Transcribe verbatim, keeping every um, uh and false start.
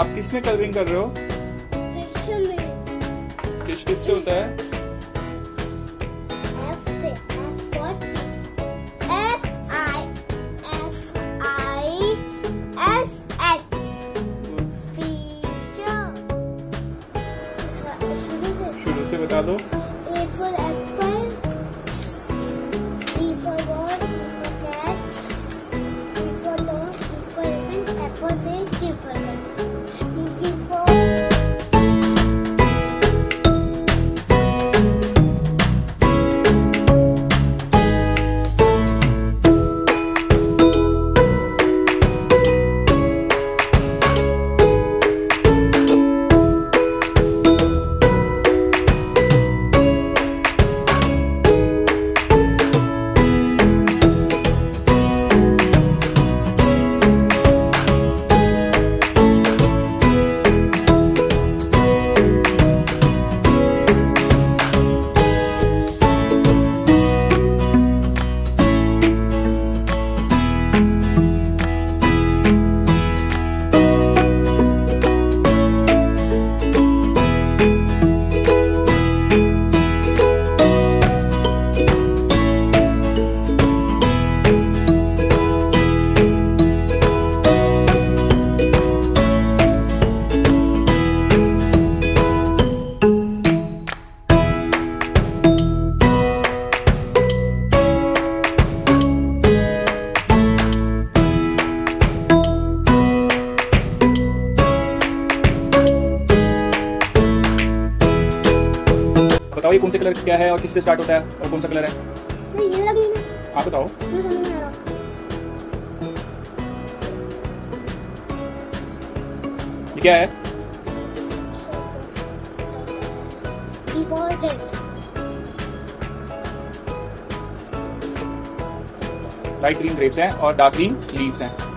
आप किस में कलरिंग कर रहे हो? फिश किस से होता है? से बता दो। A for apple, B for ball, B for cat, C for dog, D for elephant, F for fish, G for cat, G for बताओ ये कौन सा कलर क्या है और किससे स्टार्ट होता है और कौन सा कलर है? नहीं ये लग नहीं ना। आप बताओ। नहीं समझ नहीं आ रहा। ये क्या है? B for grapes। Light green grapes हैं और डार्क ग्रीन लीव्स हैं।